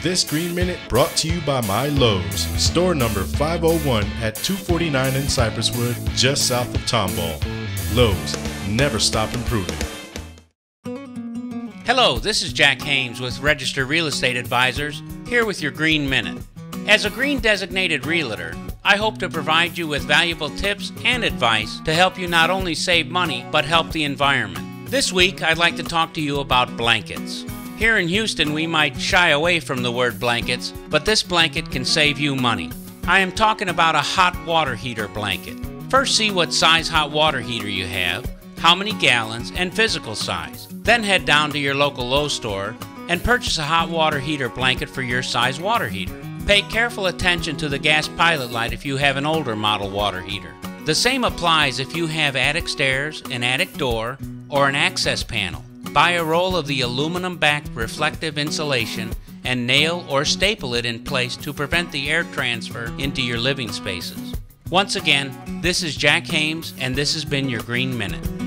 This Green Minute brought to you by My Lowe's, store number 501 at 249 in Cypresswood, just south of Tomball. Lowe's, never stop improving. Hello, this is Jack Haymes with Register Real Estate Advisors, here with your Green Minute. As a green designated realtor, I hope to provide you with valuable tips and advice to help you not only save money, but help the environment. This week, I'd like to talk to you about blankets. Here in Houston, we might shy away from the word blankets, but this blanket can save you money. I am talking about a hot water heater blanket. First, see what size hot water heater you have, how many gallons, and physical size. Then head down to your local Lowe's store and purchase a hot water heater blanket for your size water heater. Pay careful attention to the gas pilot light if you have an older model water heater. The same applies if you have attic stairs, an attic door, or an access panel. Buy a roll of the aluminum-backed reflective insulation and nail or staple it in place to prevent the air transfer into your living spaces. Once again, this is Jack Haymes, and this has been your Green Minute.